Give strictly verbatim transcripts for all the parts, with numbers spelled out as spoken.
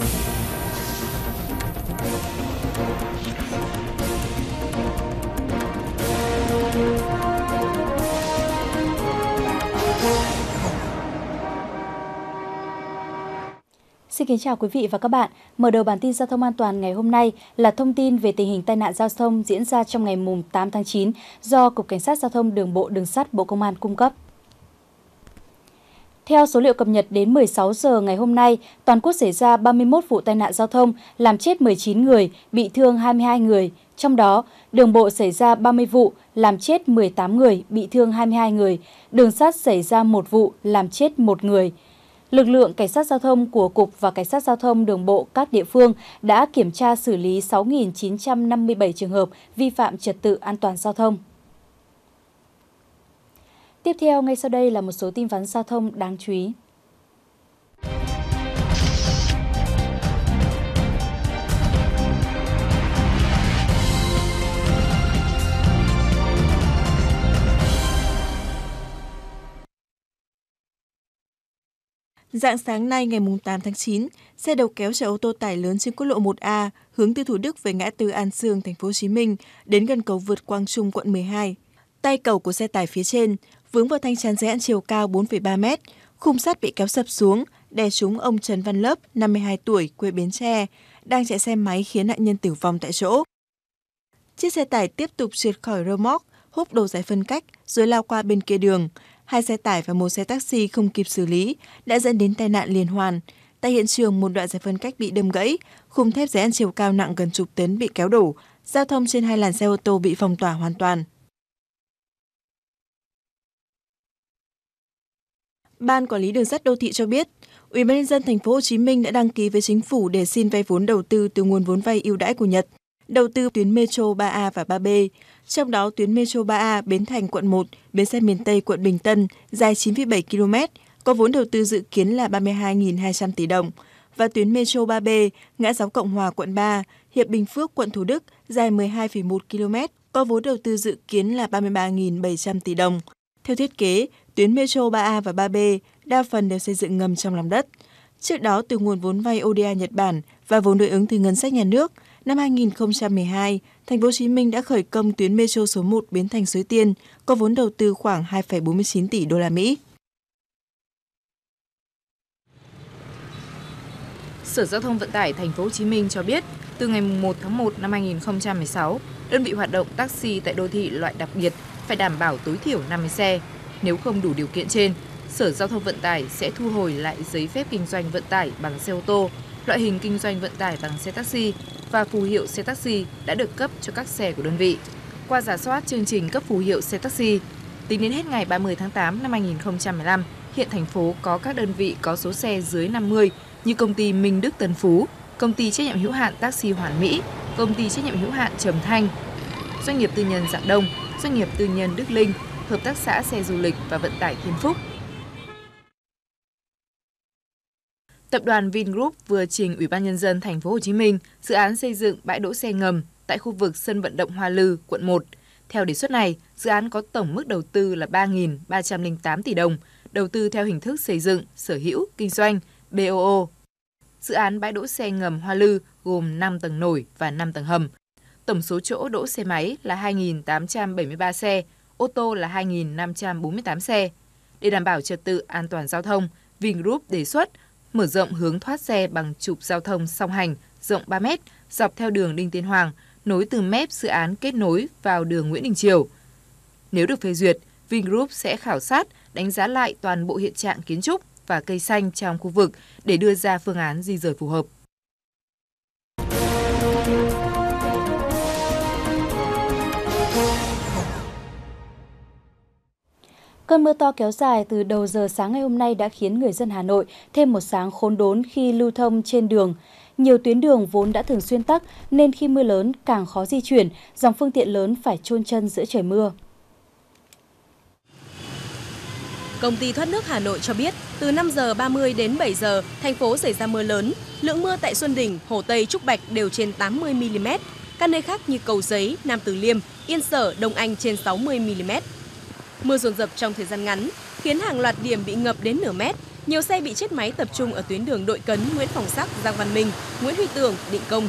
Xin kính chào quý vị và các bạn. Mở đầu bản tin giao thông an toàn ngày hôm nay là thông tin về tình hình tai nạn giao thông diễn ra trong ngày mùng tám tháng chín do Cục Cảnh sát giao thông đường bộ đường sắt Bộ Công an cung cấp. Theo số liệu cập nhật đến mười sáu giờ ngày hôm nay, toàn quốc xảy ra ba mươi mốt vụ tai nạn giao thông, làm chết mười chín người, bị thương hai mươi hai người. Trong đó, đường bộ xảy ra ba mươi vụ, làm chết mười tám người, bị thương hai mươi hai người. Đường sắt xảy ra một vụ, làm chết một người. Lực lượng Cảnh sát giao thông của Cục và Cảnh sát giao thông đường bộ các địa phương đã kiểm tra xử lý sáu nghìn chín trăm năm mươi bảy trường hợp vi phạm trật tự an toàn giao thông. Tiếp theo, ngay sau đây là một số tin vắn giao thông đáng chú ý. Rạng sáng nay ngày mùng tám tháng chín, xe đầu kéo chở ô tô tải lớn trên quốc lộ một A hướng từ Thủ Đức về ngã tư An Sương, thành phố Hồ Chí Minh đến gần cầu vượt Quang Trung, quận mười hai. Tay cầu của xe tải phía trên vướng vào thanh chắn giới hạn chiều cao bốn phẩy ba mét, khung sắt bị kéo sập xuống, đè trúng ông Trần Văn Lớp, năm mươi hai tuổi, quê Bến Tre, đang chạy xe máy khiến nạn nhân tử vong tại chỗ. Chiếc xe tải tiếp tục trượt khỏi rơ moóc, húc đầu giải phân cách rồi lao qua bên kia đường. Hai xe tải và một xe taxi không kịp xử lý đã dẫn đến tai nạn liên hoàn. Tại hiện trường, một đoạn giải phân cách bị đâm gãy, khung thép giới hạn chiều cao nặng gần chục tấn bị kéo đổ, giao thông trên hai làn xe ô tô bị phong tỏa hoàn toàn. Ban Quản lý Đường sắt Đô thị cho biết, Ủy ban nhân dân thành phố Hồ Chí Minh đã đăng ký với chính phủ để xin vay vốn đầu tư từ nguồn vốn vay ưu đãi của Nhật, đầu tư tuyến metro ba A và ba B. Trong đó, tuyến metro ba A Bến Thành quận một, bến xe miền Tây quận Bình Tân dài chín phẩy bảy ki lô mét, có vốn đầu tư dự kiến là ba mươi hai nghìn hai trăm tỷ đồng, và tuyến metro ba B Ngã giáo Cộng Hòa quận ba, Hiệp Bình Phước quận Thủ Đức dài mười hai phẩy một ki lô mét, có vốn đầu tư dự kiến là ba mươi ba nghìn bảy trăm tỷ đồng. Theo thiết kế, tuyến metro ba A và ba B đa phần đều xây dựng ngầm trong lòng đất. Trước đó, từ nguồn vốn vay ô đê a Nhật Bản và vốn đối ứng từ ngân sách nhà nước, năm hai nghìn không trăm mười hai, thành phố Hồ Chí Minh đã khởi công tuyến metro số một Bến Thành Suối Tiên, có vốn đầu tư khoảng hai phẩy bốn mươi chín tỷ đô la Mỹ. Sở Giao thông Vận tải thành phố Hồ Chí Minh cho biết, từ ngày mùng một tháng một năm hai nghìn không trăm mười sáu, đơn vị hoạt động taxi tại đô thị loại đặc biệt phải đảm bảo tối thiểu năm mươi xe. Nếu không đủ điều kiện trên, Sở Giao thông Vận tải sẽ thu hồi lại giấy phép kinh doanh vận tải bằng xe ô tô, loại hình kinh doanh vận tải bằng xe taxi và phù hiệu xe taxi đã được cấp cho các xe của đơn vị. Qua rà soát chương trình cấp phù hiệu xe taxi, tính đến hết ngày ba mươi tháng tám năm hai nghìn không trăm mười lăm, hiện thành phố có các đơn vị có số xe dưới năm mươi như công ty Minh Đức Tân Phú, công ty trách nhiệm hữu hạn taxi Hoàn Mỹ, công ty trách nhiệm hữu hạn Trầm Thanh, doanh nghiệp tư nhân Dạng Đông, doanh nghiệp tư nhân Đức Linh, hợp tác xã xe du lịch và vận tải Thiên Phúc. Tập đoàn Vingroup vừa trình Ủy ban nhân dân thành phố Hồ Chí Minh dự án xây dựng bãi đỗ xe ngầm tại khu vực sân vận động Hoa Lư, quận một. Theo đề xuất này, dự án có tổng mức đầu tư là ba nghìn ba trăm linh tám tỷ đồng, đầu tư theo hình thức xây dựng, sở hữu, kinh doanh bê o o. Dự án bãi đỗ xe ngầm Hoa Lư gồm năm tầng nổi và năm tầng hầm. Tổng số chỗ đỗ xe máy là hai nghìn tám trăm bảy mươi ba xe, ô tô là hai nghìn năm trăm bốn mươi tám xe. Để đảm bảo trật tự an toàn giao thông, Vingroup đề xuất mở rộng hướng thoát xe bằng trục giao thông song hành rộng ba mét dọc theo đường Đinh Tiên Hoàng, nối từ mép dự án kết nối vào đường Nguyễn Đình Chiểu. Nếu được phê duyệt, Vingroup sẽ khảo sát, đánh giá lại toàn bộ hiện trạng kiến trúc và cây xanh trong khu vực để đưa ra phương án di dời phù hợp. Cơn mưa to kéo dài từ đầu giờ sáng ngày hôm nay đã khiến người dân Hà Nội thêm một sáng khốn đốn khi lưu thông trên đường. Nhiều tuyến đường vốn đã thường xuyên tắc nên khi mưa lớn càng khó di chuyển, dòng phương tiện lớn phải chôn chân giữa trời mưa. Công ty thoát nước Hà Nội cho biết, từ năm giờ ba mươi đến bảy giờ, thành phố xảy ra mưa lớn. Lượng mưa tại Xuân Đình, Hồ Tây, Trúc Bạch đều trên tám mươi mi li mét. Các nơi khác như Cầu Giấy, Nam Từ Liêm, Yên Sở, Đông Anh trên sáu mươi mi li mét. Mưa dồn dập trong thời gian ngắn khiến hàng loạt điểm bị ngập đến nửa mét, Nhiều xe bị chết máy tập trung ở tuyến đường Đội Cấn, Nguyễn Phong Sắc, Giang Văn Minh, Nguyễn Huy Tưởng, Định Công.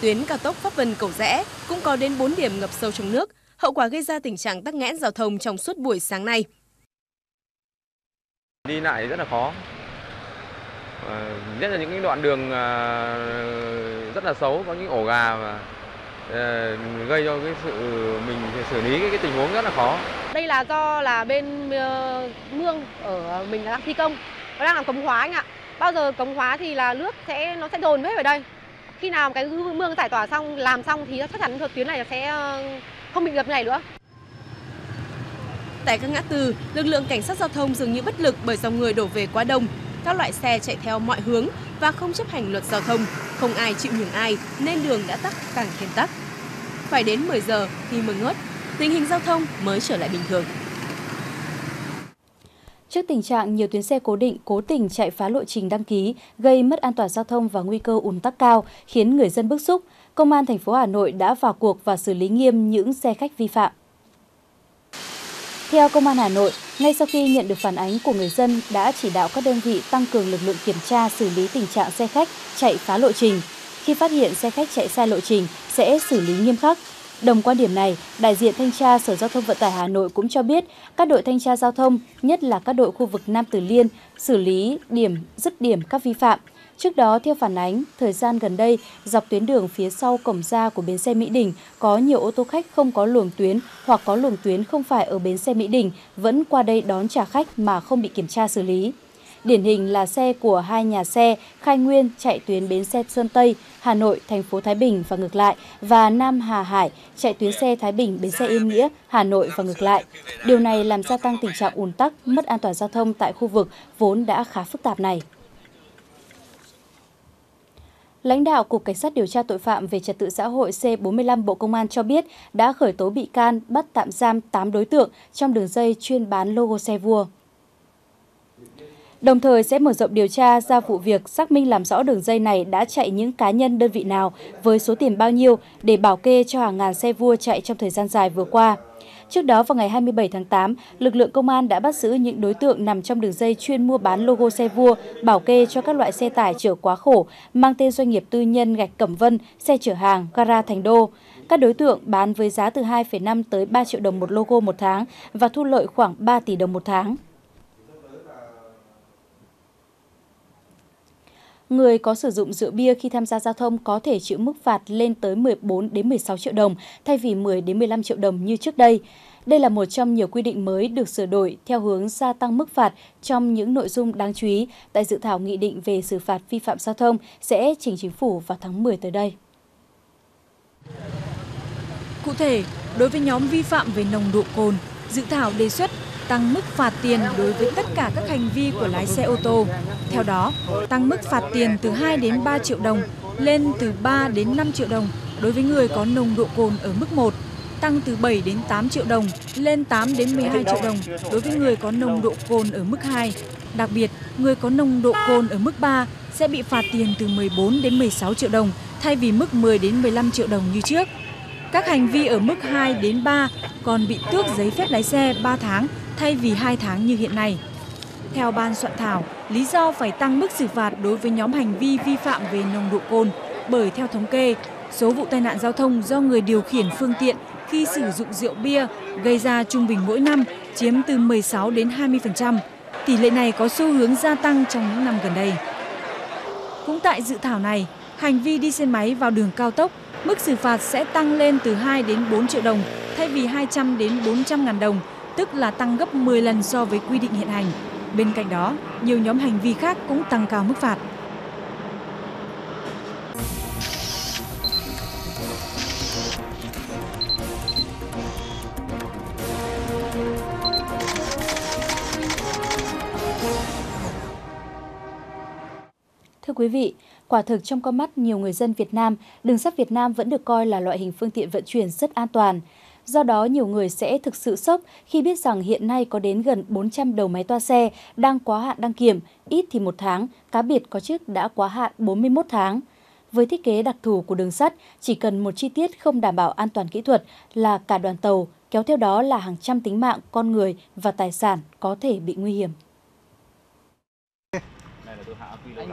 Tuyến cao tốc Pháp Vân - Cầu Giẽ cũng có đến bốn điểm ngập sâu trong nước, hậu quả gây ra tình trạng tắc nghẽn giao thông trong suốt buổi sáng nay. Đi lại rất là khó, à, nhất là những cái đoạn đường à, rất là xấu, có những ổ gà mà à, gây cho cái sự mình xử lý cái, cái tình huống rất là khó. Đây là do là bên uh, mương ở mình đang thi công, nó đang làm cống hóa anh ạ. Bao giờ cống hóa thì là nước sẽ nó sẽ dồn hết về đây. Khi nào cái mương giải tỏa xong, làm xong thì chắc chắn tuyến này sẽ không bị ngập này nữa. Tại các ngã tư, lực lượng cảnh sát giao thông dường như bất lực bởi dòng người đổ về quá đông. Các loại xe chạy theo mọi hướng và không chấp hành luật giao thông. Không ai chịu nhường ai nên đường đã tắc càng thêm tắc. Phải đến mười giờ thì mới ngớt, tình hình giao thông mới trở lại bình thường. Trước tình trạng nhiều tuyến xe cố định cố tình chạy phá lộ trình đăng ký, gây mất an toàn giao thông và nguy cơ ùn tắc cao, khiến người dân bức xúc, Công an thành phố Hà Nội đã vào cuộc và xử lý nghiêm những xe khách vi phạm. Theo Công an Hà Nội, ngay sau khi nhận được phản ánh của người dân đã chỉ đạo các đơn vị tăng cường lực lượng kiểm tra xử lý tình trạng xe khách chạy phá lộ trình. Khi phát hiện xe khách chạy sai lộ trình sẽ xử lý nghiêm khắc. Đồng quan điểm này, đại diện thanh tra Sở Giao thông Vận tải Hà Nội cũng cho biết các đội thanh tra giao thông, nhất là các đội khu vực Nam Từ Liêm, xử lý điểm dứt điểm các vi phạm. Trước đó, theo phản ánh, thời gian gần đây, dọc tuyến đường phía sau cổng ra của bến xe Mỹ Đình có nhiều ô tô khách không có luồng tuyến hoặc có luồng tuyến không phải ở bến xe Mỹ Đình vẫn qua đây đón trả khách mà không bị kiểm tra xử lý. Điển hình là xe của hai nhà xe Khai Nguyên chạy tuyến bến xe Sơn Tây, Hà Nội, thành phố Thái Bình và ngược lại và Nam Hà Hải chạy tuyến xe Thái Bình, bến xe Yên Nghĩa, Hà Nội và ngược lại. Điều này làm gia tăng tình trạng ùn tắc, mất an toàn giao thông tại khu vực vốn đã khá phức tạp này. Lãnh đạo Cục Cảnh sát điều tra tội phạm về trật tự xã hội C bốn mươi lăm Bộ Công an cho biết đã khởi tố bị can, bắt tạm giam tám đối tượng trong đường dây chuyên bán logo xe vua. Đồng thời sẽ mở rộng điều tra ra vụ việc, xác minh làm rõ đường dây này đã chạy những cá nhân đơn vị nào với số tiền bao nhiêu để bảo kê cho hàng ngàn xe vua chạy trong thời gian dài vừa qua. Trước đó vào ngày hai mươi bảy tháng tám, lực lượng công an đã bắt giữ những đối tượng nằm trong đường dây chuyên mua bán logo xe vua, bảo kê cho các loại xe tải chở quá khổ, mang tên doanh nghiệp tư nhân Gạch Cẩm Vân, xe chở hàng, gara Thành Đô. Các đối tượng bán với giá từ hai phẩy năm tới ba triệu đồng một logo một tháng và thu lợi khoảng ba tỷ đồng một tháng. Người có sử dụng rượu bia khi tham gia giao thông có thể chịu mức phạt lên tới mười bốn đến mười sáu triệu đồng thay vì mười đến mười lăm triệu đồng như trước đây. Đây là một trong nhiều quy định mới được sửa đổi theo hướng gia tăng mức phạt trong những nội dung đáng chú ý tại dự thảo nghị định về xử phạt vi phạm giao thông sẽ trình chính phủ vào tháng mười tới đây. Cụ thể, đối với nhóm vi phạm về nồng độ cồn, dự thảo đề xuất tăng mức phạt tiền đối với tất cả các hành vi của lái xe ô tô. Theo đó, tăng mức phạt tiền từ hai đến ba triệu đồng lên từ ba đến năm triệu đồng đối với người có nồng độ cồn ở mức một, tăng từ bảy đến tám triệu đồng lên tám đến mười hai triệu đồng đối với người có nồng độ cồn ở mức hai. Đặc biệt, người có nồng độ cồn ở mức ba sẽ bị phạt tiền từ mười bốn đến mười sáu triệu đồng thay vì mức mười đến mười lăm triệu đồng như trước. Các hành vi ở mức hai đến ba còn bị tước giấy phép lái xe ba tháng thay vì hai tháng như hiện nay. Theo ban soạn thảo, lý do phải tăng mức xử phạt đối với nhóm hành vi vi phạm về nồng độ cồn bởi theo thống kê, số vụ tai nạn giao thông do người điều khiển phương tiện khi sử dụng rượu bia gây ra trung bình mỗi năm chiếm từ mười sáu đến hai mươi phần trăm. Tỷ lệ này có xu hướng gia tăng trong những năm gần đây. Cũng tại dự thảo này, hành vi đi xe máy vào đường cao tốc, mức xử phạt sẽ tăng lên từ hai đến bốn triệu đồng thay vì hai trăm đến bốn trăm ngàn đồng, tức là tăng gấp mười lần so với quy định hiện hành. Bên cạnh đó, nhiều nhóm hành vi khác cũng tăng cao mức phạt. Thưa quý vị, quả thực trong con mắt nhiều người dân Việt Nam, đường sắt Việt Nam vẫn được coi là loại hình phương tiện vận chuyển rất an toàn. Do đó, nhiều người sẽ thực sự sốc khi biết rằng hiện nay có đến gần bốn trăm đầu máy toa xe đang quá hạn đăng kiểm, ít thì một tháng, cá biệt có chiếc đã quá hạn bốn mươi mốt tháng. Với thiết kế đặc thù của đường sắt, chỉ cần một chi tiết không đảm bảo an toàn kỹ thuật là cả đoàn tàu, kéo theo đó là hàng trăm tính mạng, con người và tài sản có thể bị nguy hiểm.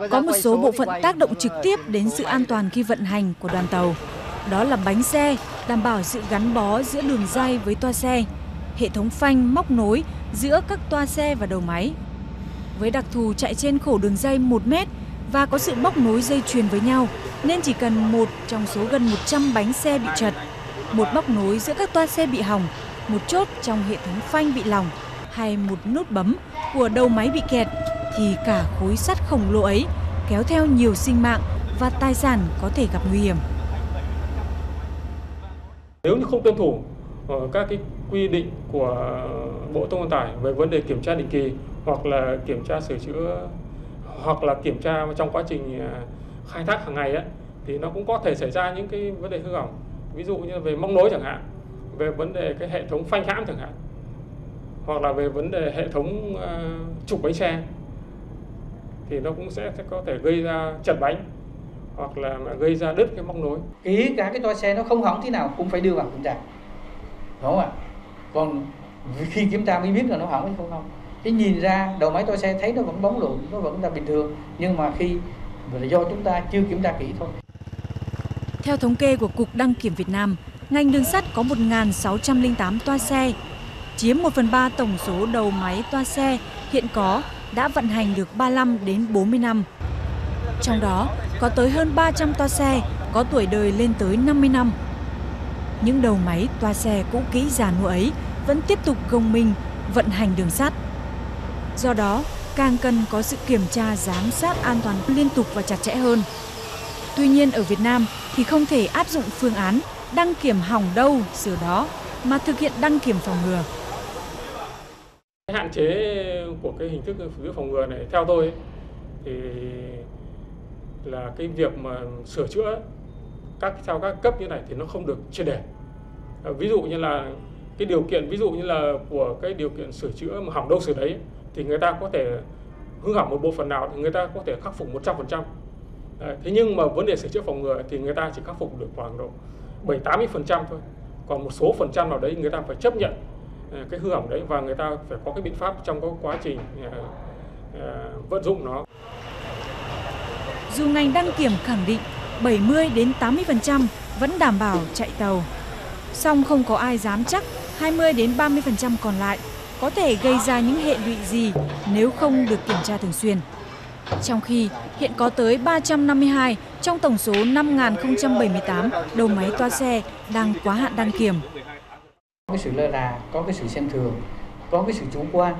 Có một số bộ phận tác động trực tiếp đến sự an toàn khi vận hành của đoàn tàu. Đó là bánh xe, đảm bảo sự gắn bó giữa đường ray với toa xe, hệ thống phanh móc nối giữa các toa xe và đầu máy. Với đặc thù chạy trên khổ đường ray một mét và có sự móc nối dây chuyền với nhau, nên chỉ cần một trong số gần một trăm bánh xe bị trật, một móc nối giữa các toa xe bị hỏng, một chốt trong hệ thống phanh bị lỏng hay một nút bấm của đầu máy bị kẹt, thì cả khối sắt khổng lồ ấy kéo theo nhiều sinh mạng và tài sản có thể gặp nguy hiểm. Nếu như không tuân thủ các cái quy định của Bộ Thông vận tải về vấn đề kiểm tra định kỳ hoặc là kiểm tra sửa chữa hoặc là kiểm tra trong quá trình khai thác hàng ngày ấy, thì nó cũng có thể xảy ra những cái vấn đề hư hỏng, ví dụ như về móc nối chẳng hạn, về vấn đề cái hệ thống phanh hãm chẳng hạn, hoặc là về vấn đề hệ thống trục bánh xe thì nó cũng sẽ có thể gây ra trật bánh hoặc là gây ra đứt cái móc nối. Kể cả cái toa xe nó không hỏng thế nào cũng phải đưa vào kiểm tra, đúng không ạ? Còn khi kiểm tra mới biết là nó hỏng hay không không. Cái nhìn ra đầu máy toa xe thấy nó vẫn bóng lộn, nó vẫn là bình thường, nhưng mà khi là do chúng ta chưa kiểm tra kỹ thôi. Theo thống kê của Cục Đăng kiểm Việt Nam, ngành đường sắt có một nghìn sáu trăm linh tám toa xe, chiếm một phần ba tổng số đầu máy toa xe hiện có đã vận hành được ba mươi lăm đến bốn mươi năm. Trong đó có tới hơn ba trăm toa xe có tuổi đời lên tới năm mươi năm. Những đầu máy toa xe cũ kỹ già nua ấy vẫn tiếp tục gồng mình vận hành đường sắt. Do đó, càng cần có sự kiểm tra giám sát an toàn liên tục và chặt chẽ hơn. Tuy nhiên ở Việt Nam thì không thể áp dụng phương án đăng kiểm hỏng đâu sửa đó mà thực hiện đăng kiểm phòng ngừa. Hạn chế của cái hình thức phòng ngừa này theo tôi ấy, thì là cái việc mà sửa chữa các theo các cấp như này thì nó không được triệt để. Ví dụ như là cái điều kiện ví dụ như là của cái điều kiện sửa chữa mà hỏng đâu sửa đấy thì người ta có thể hư hỏng một bộ phận nào thì người ta có thể khắc phục một trăm phần trăm. Thế nhưng mà vấn đề sửa chữa phòng ngừa thì người ta chỉ khắc phục được khoảng độ bảy tám mươi phần trăm thôi. Còn một số phần trăm nào đấy người ta phải chấp nhận cái hư hỏng đấy và người ta phải có cái biện pháp trong cái quá trình vận dụng nó. Dù ngành đăng kiểm khẳng định bảy mươi đến tám mươi phần trăm vẫn đảm bảo chạy tàu, song không có ai dám chắc hai mươi đến ba mươi phần trăm còn lại có thể gây ra những hệ lụy gì nếu không được kiểm tra thường xuyên. Trong khi hiện có tới ba trăm năm mươi hai trong tổng số năm nghìn không trăm bảy mươi tám đầu máy toa xe đang quá hạn đăng kiểm. Có cái sự lơ là, có cái sự xem thường, có cái sự chủ quan,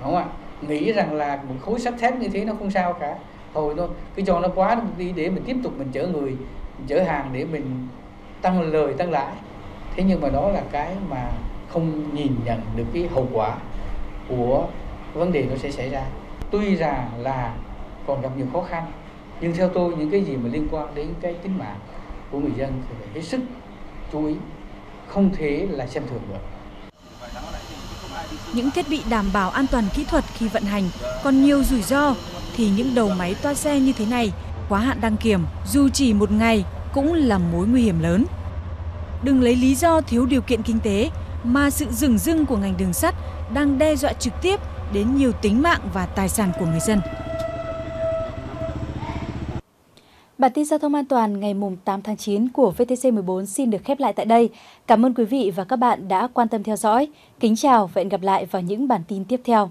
đúng không ạ? Nghĩ rằng là một khối sắt thép như thế nó không sao cả. Thôi thôi, cứ cho nó quá đi để mình tiếp tục mình chở người, mình chở hàng để mình tăng lời, tăng lãi. Thế nhưng mà đó là cái mà không nhìn nhận được cái hậu quả của vấn đề nó sẽ xảy ra. Tuy rằng là còn gặp nhiều khó khăn, nhưng theo tôi những cái gì mà liên quan đến cái tính mạng của người dân thì phải hết sức chú ý, không thể là xem thường được. Những thiết bị đảm bảo an toàn kỹ thuật khi vận hành còn nhiều rủi ro thì những đầu máy toa xe như thế này quá hạn đăng kiểm dù chỉ một ngày cũng là mối nguy hiểm lớn. Đừng lấy lý do thiếu điều kiện kinh tế mà sự dửng dưng của ngành đường sắt đang đe dọa trực tiếp đến nhiều tính mạng và tài sản của người dân. Bản tin giao thông an toàn ngày tám tháng chín của vê tê xê mười bốn xin được khép lại tại đây. Cảm ơn quý vị và các bạn đã quan tâm theo dõi. Kính chào và hẹn gặp lại vào những bản tin tiếp theo.